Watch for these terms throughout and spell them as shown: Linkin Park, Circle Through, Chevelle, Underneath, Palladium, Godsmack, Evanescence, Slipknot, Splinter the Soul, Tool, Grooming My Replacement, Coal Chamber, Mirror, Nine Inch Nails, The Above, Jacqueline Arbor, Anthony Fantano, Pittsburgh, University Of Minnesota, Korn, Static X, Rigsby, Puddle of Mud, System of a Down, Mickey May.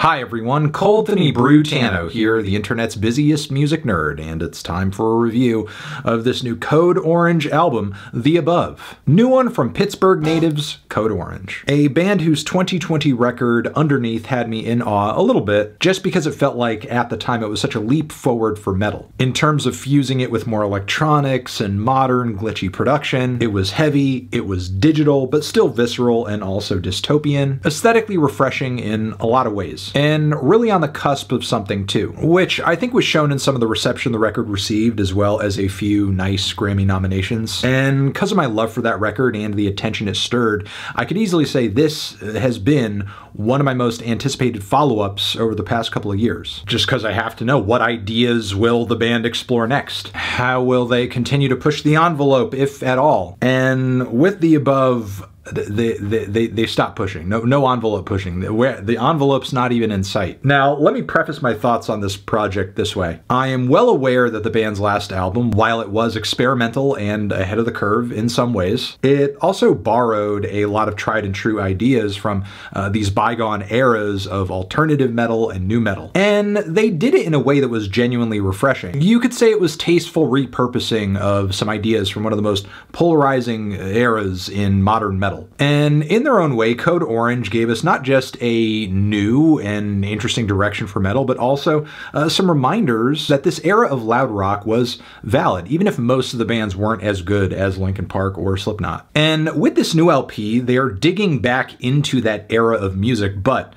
Hi everyone, Anthony Fantano here, the internet's busiest music nerd, and it's time for a review of this new Code Orange album, The Above. New one from Pittsburgh natives, Code Orange. A band whose 2020 record, Underneath, had me in awe a little bit, just because it felt like, at the time, it was such a leap forward for metal. In terms of fusing it with more electronics and modern, glitchy production, it was heavy, it was digital, but still visceral and also dystopian. Aesthetically refreshing in a lot of ways. And really on the cusp of something too, which I think was shown in some of the reception the record received, as well as a few nice Grammy nominations. And because of my love for that record and the attention it stirred, I could easily say this has been one of my most anticipated follow-ups over the past couple of years, just because I have to know what ideas will the band explore next? How will they continue to push the envelope, if at all? And with The Above, they stop pushing. No envelope pushing. The envelope's not even in sight. Now, let me preface my thoughts on this project this way. I am well aware that the band's last album, while it was experimental and ahead of the curve in some ways, it also borrowed a lot of tried and true ideas from these bygone eras of alternative metal and new metal. And they did it in a way that was genuinely refreshing. You could say it was tasteful repurposing of some ideas from one of the most polarizing eras in modern metal. And in their own way, Code Orange gave us not just a new and interesting direction for metal, but also some reminders that this era of loud rock was valid, even if most of the bands weren't as good as Linkin Park or Slipknot. And with this new LP, they are digging back into that era of music, but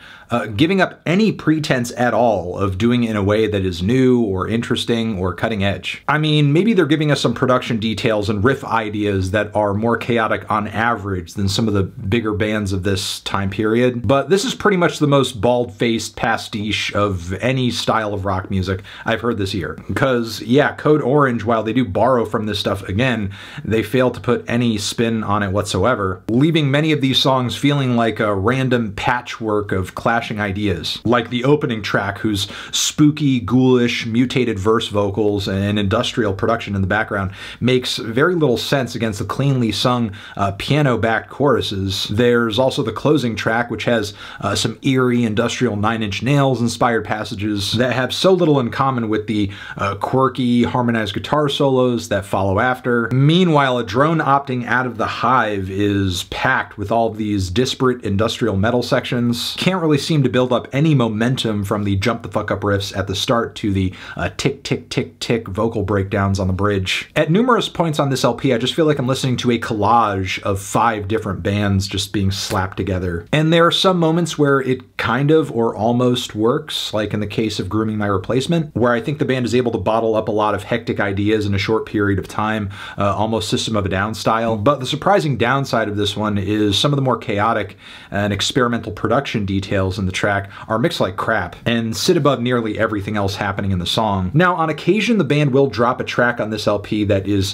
giving up any pretense at all of doing it in a way that is new or interesting or cutting edge. I mean, maybe they're giving us some production details and riff ideas that are more chaotic on average than some of the bigger bands of this time period, but this is pretty much the most bald-faced pastiche of any style of rock music I've heard this year. Because, yeah, Code Orange, while they do borrow from this stuff again, they fail to put any spin on it whatsoever, leaving many of these songs feeling like a random patchwork of clash ideas, like the opening track, whose spooky, ghoulish, mutated verse vocals and industrial production in the background makes very little sense against the cleanly sung piano-backed choruses. There's also the closing track, which has some eerie, industrial Nine Inch Nails inspired passages that have so little in common with the quirky, harmonized guitar solos that follow after. Meanwhile, a drone opting out of the hive is packed with all these disparate industrial metal sections. Can't really seem to build up any momentum from the jump the fuck up riffs at the start to the tick, tick, tick, tick vocal breakdowns on the bridge. At numerous points on this LP, I just feel like I'm listening to a collage of 5 different bands just being slapped together. And there are some moments where it kind of or almost works, like in the case of Grooming My Replacement, where I think the band is able to bottle up a lot of hectic ideas in a short period of time, almost System of a Down style. But the surprising downside of this one is some of the more chaotic and experimental production details in the track are mixed like crap and sit above nearly everything else happening in the song. Now, on occasion, the band will drop a track on this LP that is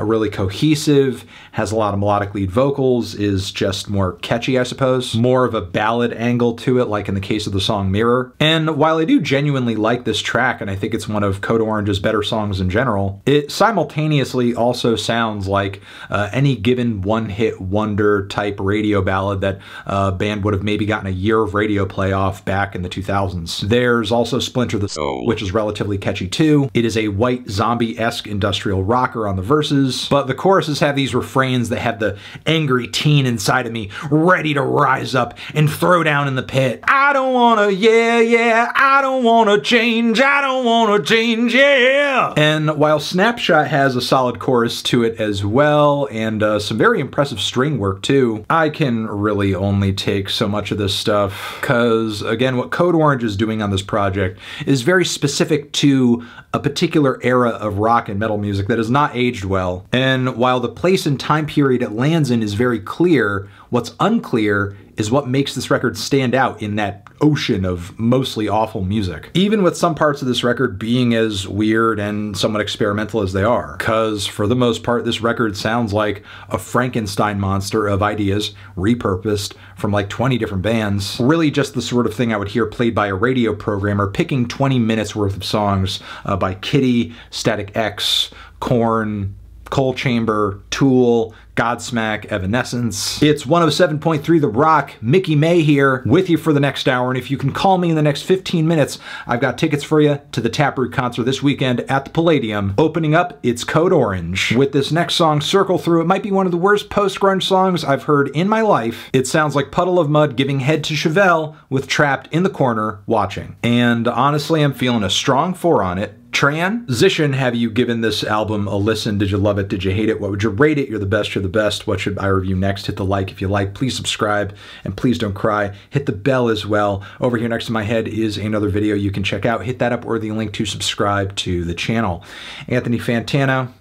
really cohesive, has a lot of melodic lead vocals, is just more catchy, I suppose, more of a ballad angle to it, like in the case of the song Mirror. And while I do genuinely like this track, and I think it's one of Code Orange's better songs in general, it simultaneously also sounds like any given one-hit wonder type radio ballad that a band would have maybe gotten a year of radio playoff back in the 2000s. There's also Splinter the Soul, which is relatively catchy too. It is a white zombie-esque industrial rocker on the verses, but the choruses have these refrains that have the angry teen inside of me ready to rise up and throw down in the pit. I don't wanna, yeah, yeah, I don't wanna change, yeah! And while Snapshot has a solid chorus to it as well, and some very impressive string work too, I can really only take so much of this stuff, because, again, what Code Orange is doing on this project is very specific to a particular era of rock and metal music that has not aged well. And while the place and time period it lands in is very clear, what's unclear is what makes this record stand out in that ocean of mostly awful music. Even with some parts of this record being as weird and somewhat experimental as they are, because for the most part this record sounds like a Frankenstein monster of ideas repurposed from like 20 different bands. Really just the sort of thing I would hear played by a radio programmer picking 20 minutes worth of songs by Kitty, Static X, Korn, Coal Chamber, Tool, Godsmack, Evanescence. It's 107.3 The Rock, Mickey May here, with you for the next hour, and if you can call me in the next 15 minutes, I've got tickets for you to the Taproot concert this weekend at the Palladium. Opening up, it's Code Orange. With this next song, Circle Through, it might be one of the worst post-grunge songs I've heard in my life. It sounds like Puddle of Mud giving head to Chevelle with Trapped in the Corner watching. And honestly, I'm feeling a strong 4 on it. Transition, have you given this album a listen? Did you love it? Did you hate it? What would you rate it? You're the best, you're the best. What should I review next? Hit the like if you like. Please subscribe and please don't cry. Hit the bell as well. Over here next to my head is another video you can check out. Hit that up or the link to subscribe to the channel. Anthony Fantano,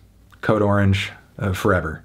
Code Orange, forever.